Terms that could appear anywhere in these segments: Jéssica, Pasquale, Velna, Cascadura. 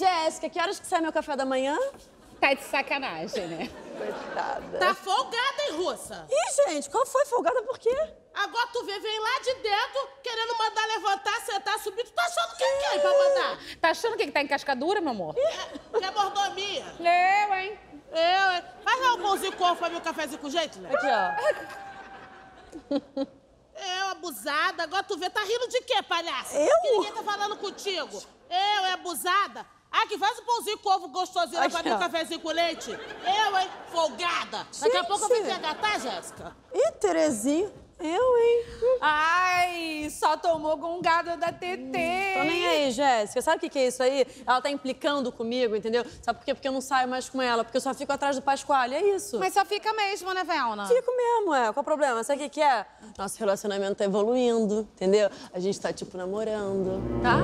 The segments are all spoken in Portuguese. Jéssica, que horas que sai meu café da manhã? Tá de sacanagem, né? Coitada. Tá folgada, hein, russa? Ih, gente, qual foi? Folgada por quê? Agora tu vê, vem lá de dentro, querendo mandar levantar, sentar, subir. Tu tá achando que é quem pra mandar? Tá achando que tá em cascadura, meu amor? Que é mordomia. Eu, hein? Eu, hein? Faz lá um pãozinho com ovo pra mim, um cafezinho com jeito, né? Aqui, ó. Eu, abusada. Agora tu vê, tá rindo de quê, palhaça? Eu? Que ninguém tá falando contigo. Eu, hein, abusada. Ah, que faz um pãozinho com ovo gostosinho pra mim, um cafezinho com leite. Eu, hein, folgada. Gente. Daqui a pouco eu vim pegar, tá, Jéssica? Ih, Terezinha. Eu, hein? Ai, só tomou gongada da TT. Tô nem aí, Jéssica. Sabe o que é isso aí? Ela tá implicando comigo, entendeu? Sabe por quê? Porque eu não saio mais com ela, porque eu só fico atrás do Pasquale, é isso. Mas só fica mesmo, né, Velna? Fico mesmo, é. Qual o problema? Sabe o que é? Nosso relacionamento tá evoluindo, entendeu? A gente tá, tipo, namorando, tá?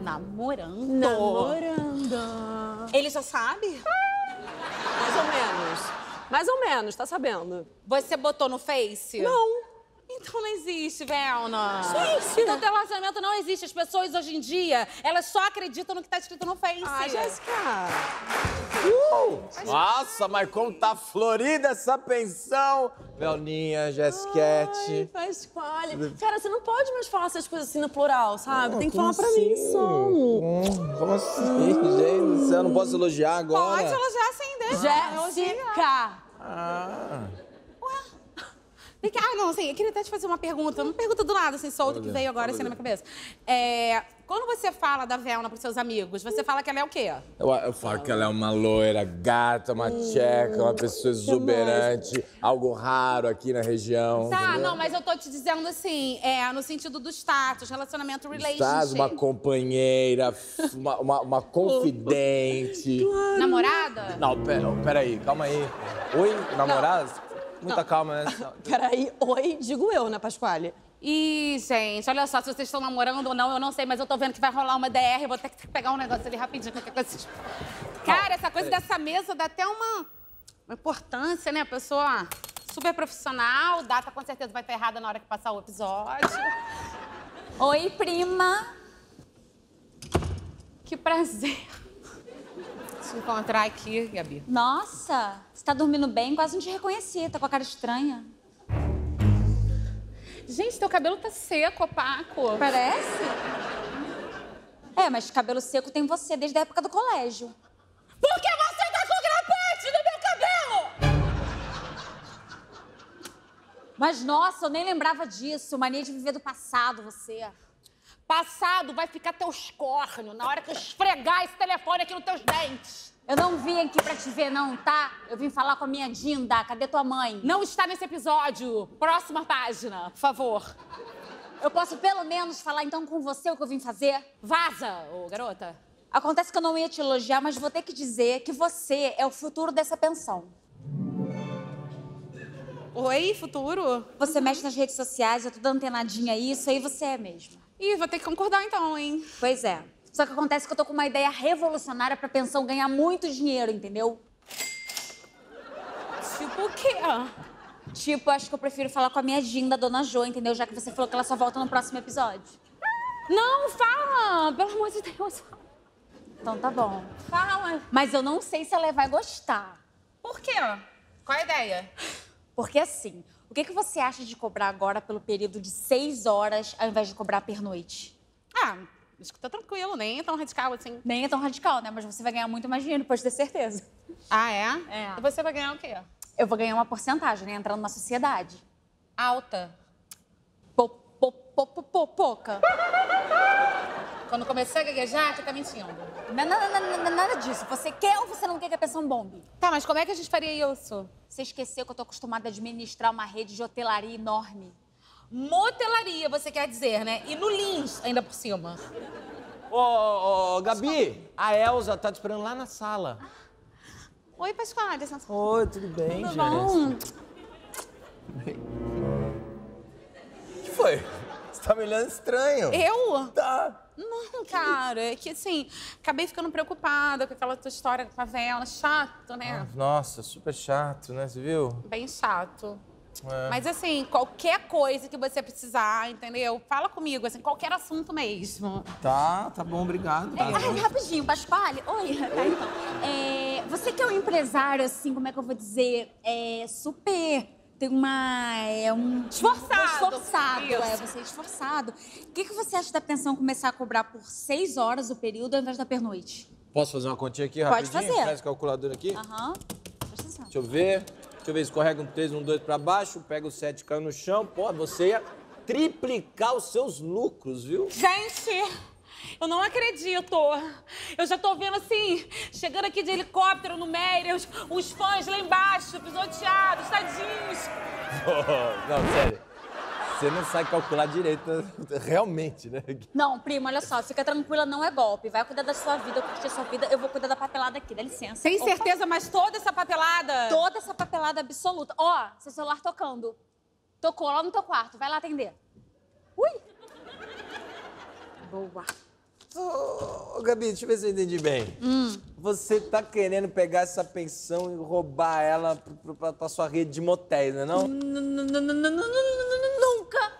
Namorando? Namorando. Ele já sabe? Mais ou menos. Mais ou menos, tá sabendo. Você botou no Face? Não. Então não existe, Velna. Gente! Então teu relacionamento não existe. As pessoas hoje em dia, elas só acreditam no que tá escrito no Face. Ai, Jéssica! Nossa, mas como tá florida essa pensão! Velninha, Jéssiquete. Ai, Pasquale. Cara, você não pode mais falar essas coisas assim no plural, sabe? Tem que falar pra mim só. Como assim, gente? Eu não posso elogiar agora? Pode elogiar sim, Jéssica! Ah... Ah, não, assim, eu queria até te fazer uma pergunta do nada, assim, solta, que veio agora, assim, na minha cabeça. É, quando você fala da Velna pros seus amigos, você fala que ela é o quê? Eu falo que ela é uma loira, gata, uma tcheca, uma pessoa exuberante, algo raro aqui na região. Tá, entendeu? Não, mas eu tô te dizendo, assim, no sentido do status, relacionamento, relationship. Status, uma companheira, uma confidente. Claro. Namorada? Não, peraí, calma aí. Oi, namorada? Não. Muita calma, né? Peraí, oi, digo eu, né, Pasquale? Ih, gente, olha só, se vocês estão namorando ou não, eu não sei, mas eu tô vendo que vai rolar uma DR, vou ter que pegar um negócio ali rapidinho, qualquer coisa. Cara, essa coisa dessa mesa dá até uma importância, né? A pessoa super profissional, data com certeza vai estar errada na hora que passar o episódio. Oi, prima. Que prazer. Encontrar aqui, Gabi. Nossa, você tá dormindo bem? Quase não te reconheci, tá com a cara estranha. Gente, teu cabelo tá seco, opaco. Parece? É, mas cabelo seco tem você desde a época do colégio. Por que você tá com grafite no meu cabelo? Mas, nossa, eu nem lembrava disso. Mania de viver do passado, você. Passado vai ficar teus córneos na hora que eu esfregar esse telefone aqui nos teus dentes. Eu não vim aqui pra te ver, não, tá? Eu vim falar com a minha Dinda. Cadê tua mãe? Não está nesse episódio. Próxima página, por favor. Eu posso pelo menos falar então com você o que eu vim fazer? Vaza, ô garota. Acontece que eu não ia te elogiar, mas vou ter que dizer que você é o futuro dessa pensão. Oi, futuro? Você mexe nas redes sociais, eu tô dando antenadinha isso aí você é mesmo. Ih, vou ter que concordar então, hein? Pois é. Só que acontece que eu tô com uma ideia revolucionária pra pensão ganhar muito dinheiro, entendeu? Tipo o quê? Tipo, acho que eu prefiro falar com a minha Dinda, dona Jo, entendeu? Já que você falou que ela só volta no próximo episódio. Não, fala! Pelo amor de Deus, fala. Então tá bom. Fala. Mas eu não sei se ela vai gostar. Por quê? Qual a ideia? Porque assim... O que você acha de cobrar agora pelo período de 6 horas, ao invés de cobrar pernoite? Ah, acho que tá tranquilo, nem é tão radical assim. Nem é tão radical, né? Mas você vai ganhar muito mais dinheiro, pode ter certeza. Ah, é? É. E você vai ganhar o quê? Eu vou ganhar uma porcentagem, né? Entrando na sociedade. Alta. Pouca. Quando começar a gaguejar, você tá mentindo. Nada disso. Você quer ou você não quer que a pensão bombe? Tá, mas como é que a gente faria isso? Você esqueceu que eu tô acostumada a administrar uma rede de hotelaria enorme. Motelaria, você quer dizer, né? E no Lins, ainda por cima. Ô, Gabi, a Elza tá te esperando lá na sala. Oi, Pasquale. Oi, tudo bem, gente? O que foi? Você tá me olhando estranho. Eu? Tá. Não, cara, é que assim, acabei ficando preocupada com aquela tua história com a Velna, chato, né? Nossa, super chato, né? Você viu? Bem chato. É. Mas assim, qualquer coisa que você precisar, entendeu? Fala comigo, assim, qualquer assunto mesmo. Tá, tá bom, obrigado. Tá, é, rapidinho, Pasquale. Oi. Tá, então. É, você que é um empresário, assim, como é que eu vou dizer? É super... Tem uma... É um... Esforçado. É, você é esforçado. O que você acha da pensão começar a cobrar por 6 horas o período ao invés da pernoite? Posso fazer uma continha aqui rapidinho? Pode fazer. Traz o calculador aqui. Aham. Deixa eu ver. Escorrega um 3, um 2 pra baixo, pega o 7, cai no chão. Pô, você ia triplicar os seus lucros, viu? Gente, eu não acredito. Eu já tô vendo assim, chegando aqui de helicóptero no Meire, os fãs lá embaixo, pisoteados, tadinhos. Oh, não, sério. Você não sabe calcular direito, realmente, né? Não, primo, olha só, fica tranquila, não é golpe. Vai cuidar da sua vida, eu curtir a sua vida, eu vou cuidar da papelada aqui, dá licença. Tem certeza, opa. Mas toda essa papelada? Toda essa papelada absoluta. Ó, seu celular tocando. Tocou lá no teu quarto, vai lá atender. Ui! Boa. Ô, Gabi, deixa eu ver se eu entendi bem. Você tá querendo pegar essa pensão e roubar ela pra sua rede de motéis, não é? Nunca!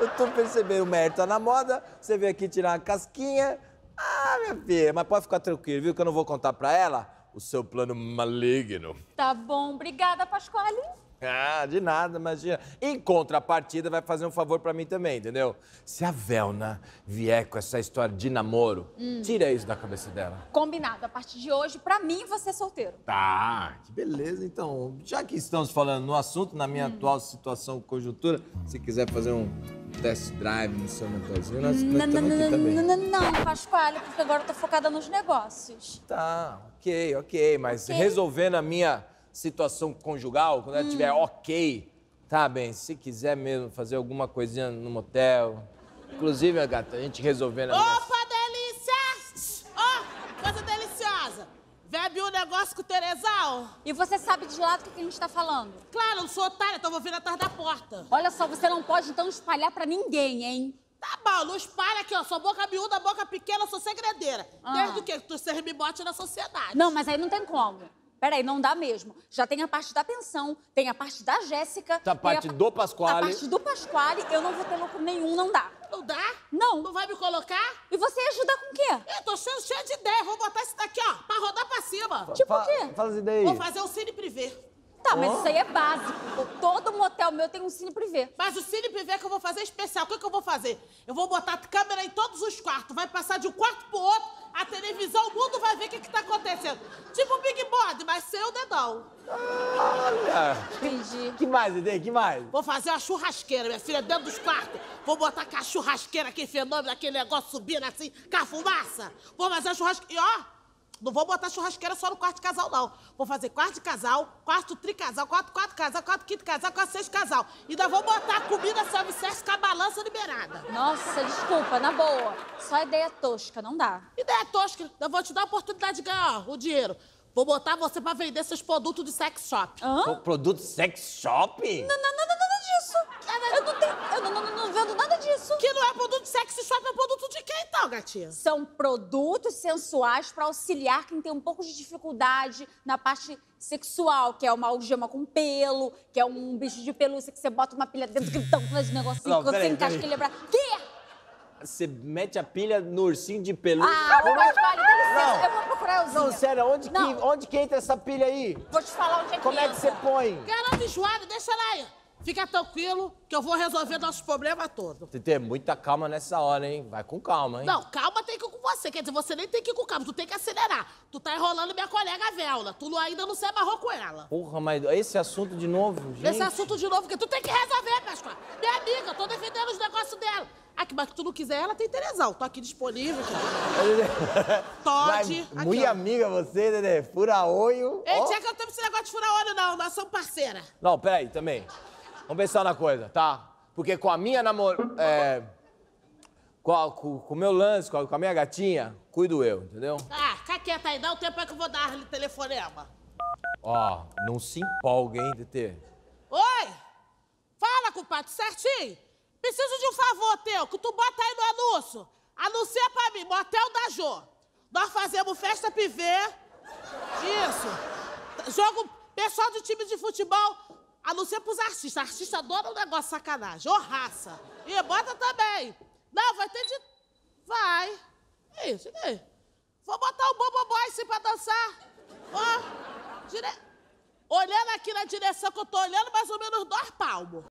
Eu tô percebendo, o mérito tá na moda, você veio aqui tirar uma casquinha. Ah, minha filha, mas pode ficar tranquilo, viu? Que eu não vou contar pra ela o seu plano maligno. Tá bom, obrigada, Pasquale. Ah, de nada, imagina. Em contrapartida, vai fazer um favor pra mim também, entendeu? Se a Velna vier com essa história de namoro, tira isso da cabeça dela. Combinado. A partir de hoje, pra mim, você é solteiro. Tá, que beleza. Então, já que estamos falando no assunto, na minha atual situação, conjuntura, se quiser fazer um test drive no seu motorzinho, nós estamos aqui também. Não, Pasquale, porque agora eu tô focada nos negócios. Tá, ok. Mas resolvendo a minha... situação conjugal, quando ela tiver ok, tá bem, se quiser mesmo fazer alguma coisinha no motel. Inclusive, gata, a gente resolvendo... Opa, delícia! Ó, coisa deliciosa! Bebe um negócio com o Teresal. E você sabe de lado o que a gente tá falando? Claro, eu sou otária, tô ouvindo atrás da porta. Olha só, você não pode, então, espalhar pra ninguém, hein? Tá bom, não espalha aqui, ó. Sou boca miúda, boca pequena, sou segredeira. Desde que vocês me botem na sociedade. Não, mas aí não tem como. Peraí, não dá mesmo. Já tem a parte da pensão, tem a parte da Jéssica... Tem a parte do Pasquale. A parte do Pasquale, eu não vou ter lucro nenhum, não dá. Não dá? Não. Não vai me colocar? E você ia ajudar com o quê? Eu tô cheia de ideia, vou botar isso daqui, ó, pra rodar pra cima. Tipo o quê? Faz ideia aí. Vou fazer um cine privê. Tá, mas isso aí é básico. Todo motel meu tem um cine privê. Mas o cine privê que eu vou fazer é especial. O que eu vou fazer? Eu vou botar câmera em todos os quartos, vai passar de um quarto pro outro, a televisão, o mundo vai ver o que tá acontecendo. Tipo o Big Brother, mas sem o dedão. Olha! Entendi. Que mais, Edê? Que mais? Vou fazer uma churrasqueira, minha filha, dentro dos quartos. Vou botar com a churrasqueira, aquele fenômeno, aquele negócio subindo assim, com a fumaça. Vou fazer a churrasqueira. E ó, não vou botar churrasqueira só no quarto de casal, não. Vou fazer quarto de casal, quarto tricasal, quarto casal, quarto quinto casal, quarto sexto casal. E ainda vou botar comida self-service com a balança liberada. Nossa, desculpa, na boa. Só ideia tosca, não dá. Ideia tosca. Eu vou te dar a oportunidade de ganhar, ó, o dinheiro. Vou botar você pra vender seus produtos de sex shop. Hã? Produto sex shop? Não, nada disso. Eu não vendo nada disso. Que não é produto de sex shop, é produto de quem, então, gatinha? São produtos sensuais pra auxiliar quem tem um pouco de dificuldade na parte sexual, que é uma algema com pelo, que é um bicho de pelúcia que você bota uma pilha dentro que tão com esse negocinho não, que você encaixa que quebra. Quê? Você mete a pilha no ursinho de pelúcia. Ah, mas vale, dá licença, eu vou procurar o ursinho. Não, sério, onde que entra essa pilha aí? Vou te falar onde é que entra. Como é que você põe? Garota enjoada, deixa ela aí. Fica tranquilo que eu vou resolver nossos problemas todos. Tem que ter muita calma nessa hora, hein? Vai com calma, hein? Não, calma tem que ir com você. Quer dizer, você nem tem que ir com calma, tu tem que acelerar. Tu tá enrolando minha colega Velna. Tu ainda não se amarrou com ela. Porra, mas esse assunto de novo, gente? Esse assunto de novo, porque tu tem que resolver, Pascoal. Minha amiga, eu tô defendendo os negócios dela. Ah, mas que tu não quiser, ela tem Teresal. Tô aqui disponível, cara. Todd. Muito amiga você, Dedê. Fura olho. Ei, tia, que eu não tenho esse negócio de furar olho, não. Nós somos parceira. Não, peraí, também. Vamos pensar na coisa, tá? Porque com a minha namorada... Com o meu lance, com a minha gatinha, cuido eu, entendeu? Ah, fica quieta aí. Dá o tempo aí que eu vou dar telefonema. Ó, não se empolga, hein, Dedê. Oi! Fala, compadre, certinho? Preciso de um favor teu, que tu bota aí no anúncio. Anuncia pra mim, motel da Jô. Nós fazemos festa pivê. Isso. Jogo pessoal do time de futebol. A não ser pros artistas. Artista adora um negócio sacanagem. Ô, raça. E bota também. Não, vai ter de... Vai. Isso, aqui. Vou botar o Bobo Boy assim pra dançar. Ó, olhando aqui na direção que eu tô olhando, mais ou menos 2 palmos.